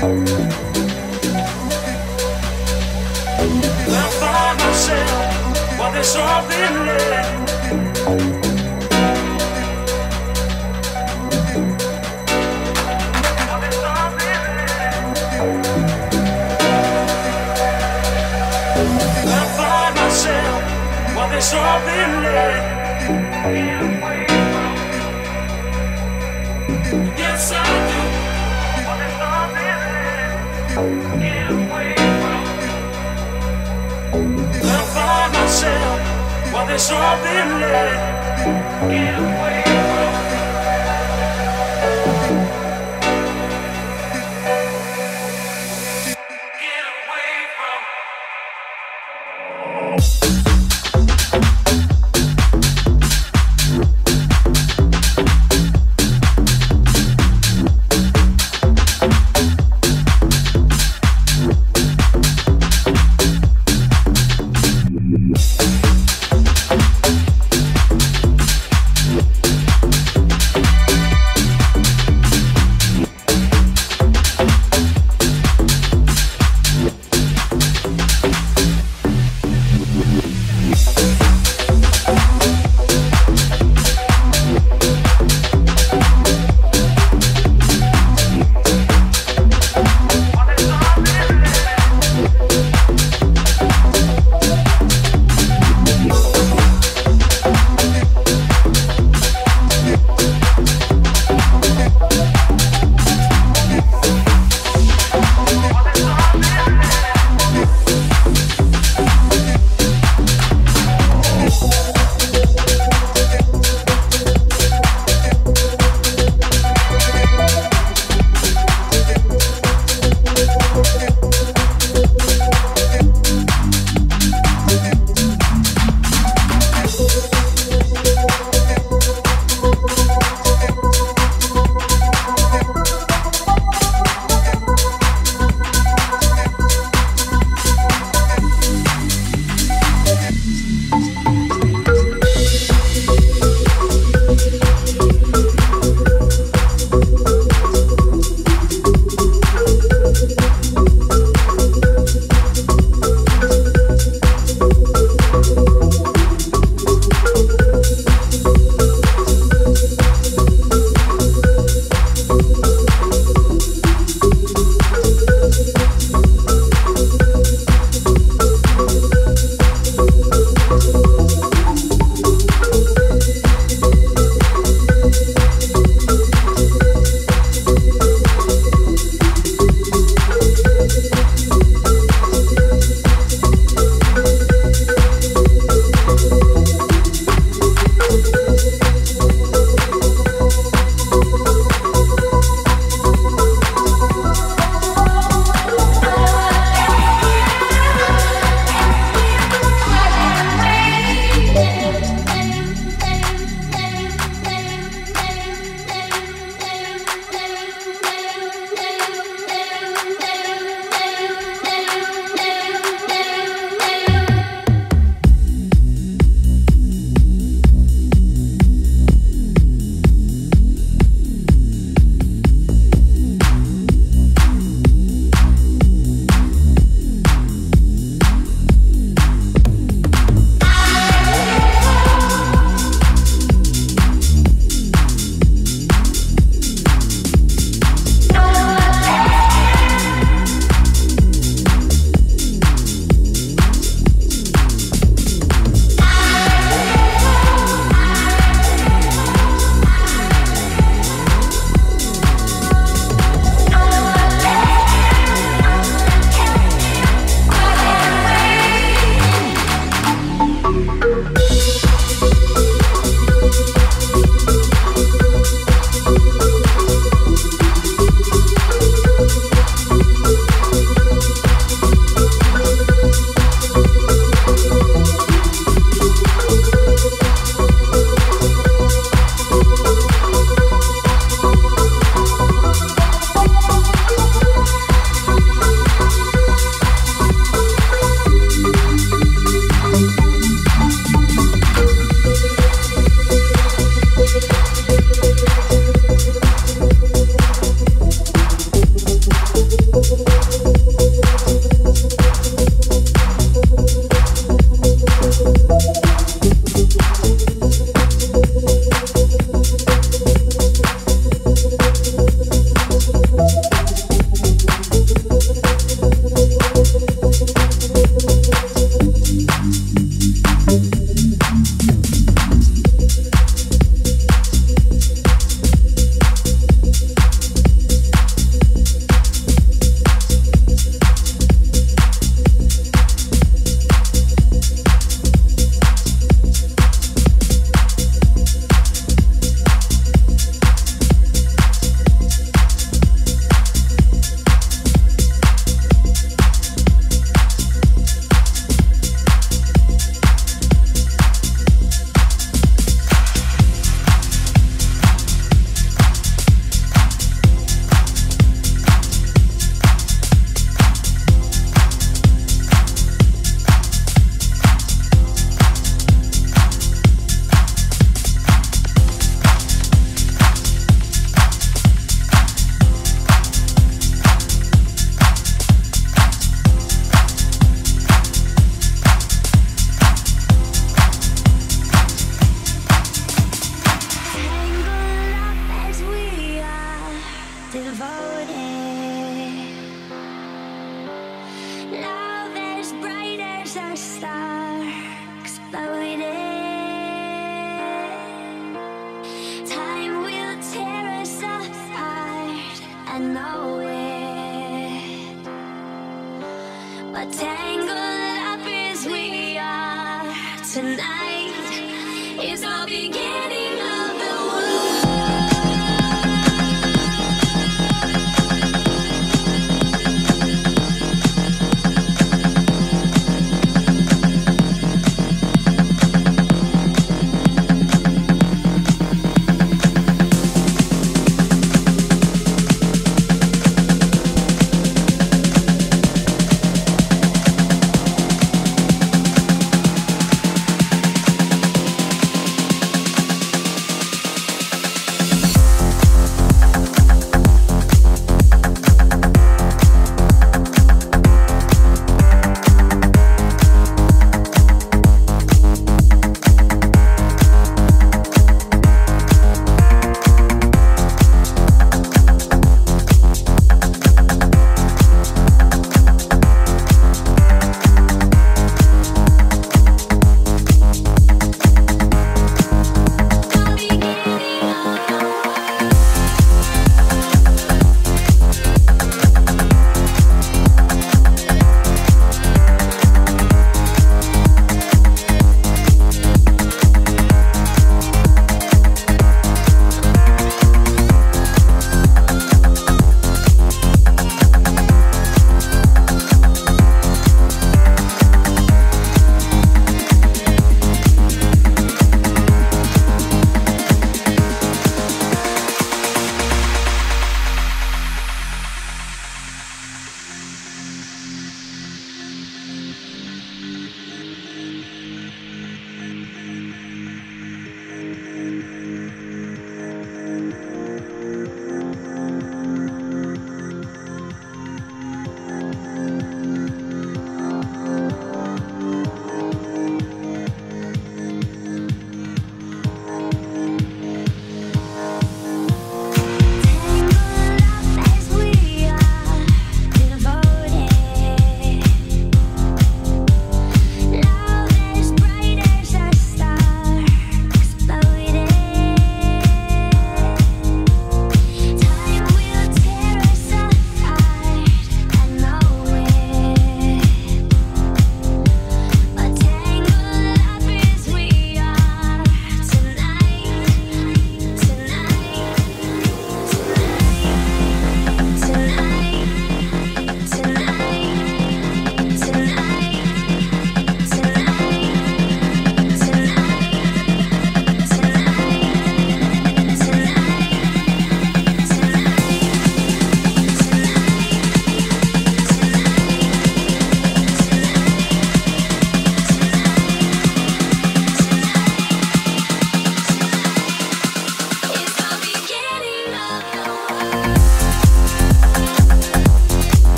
I find myself, but there's something left. I find myself, but there's something left. Yes, I do, but there's something left. I find myself, but there's something left. Get away from me.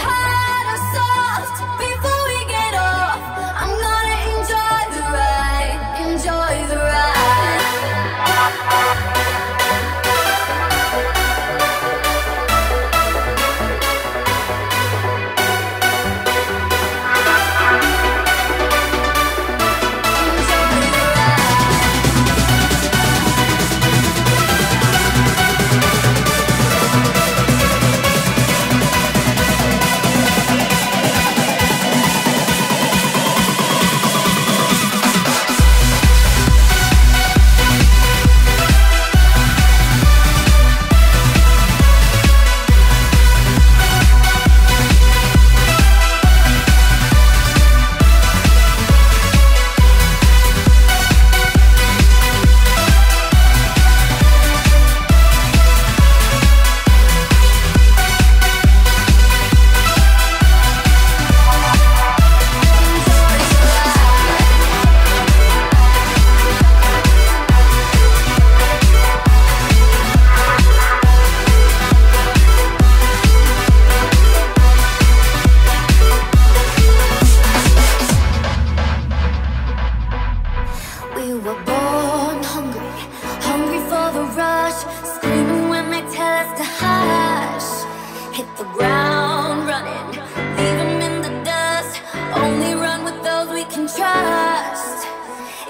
Hard or soft before we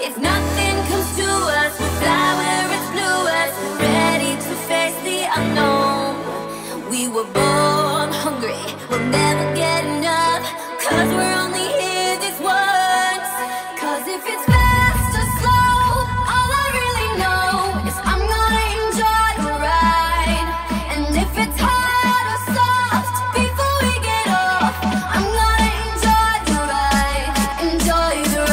If nothing comes to us, we fly where it's blue us, ready to face the unknown. We were born hungry, we'll never get enough, cause we're only here this once. Cause if it's fast or slow, all I really know is I'm gonna enjoy the ride. And if it's hard or soft, before we get off, I'm gonna enjoy the ride. Enjoy the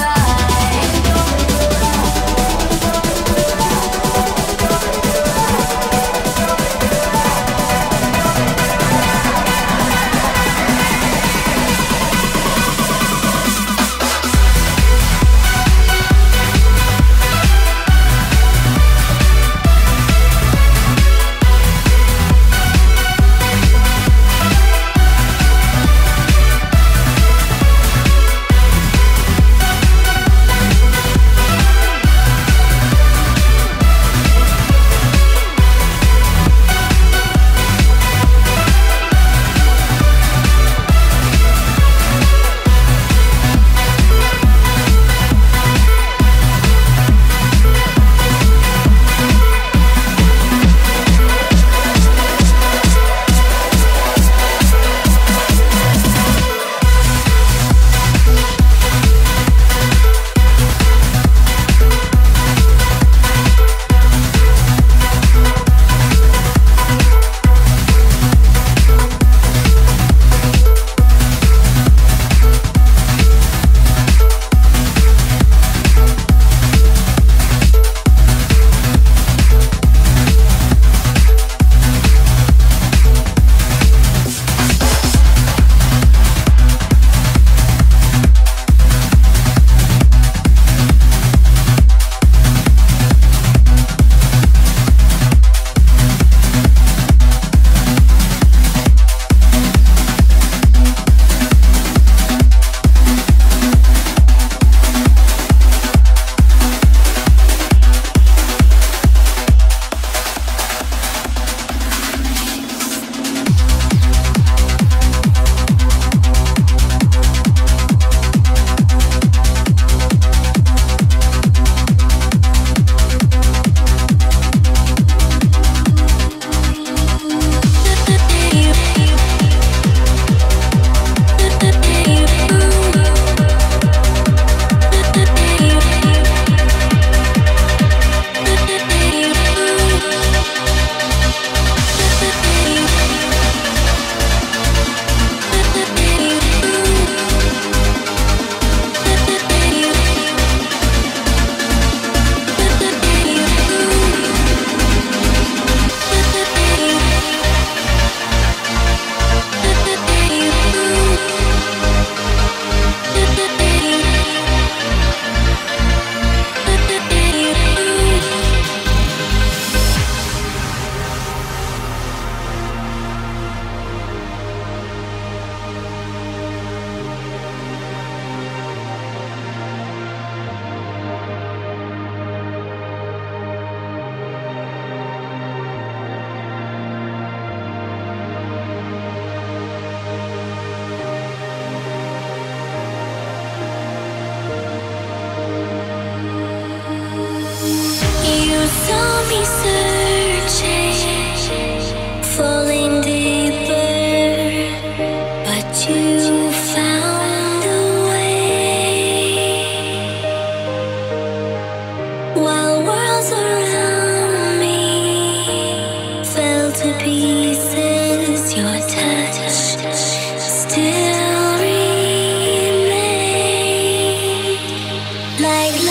like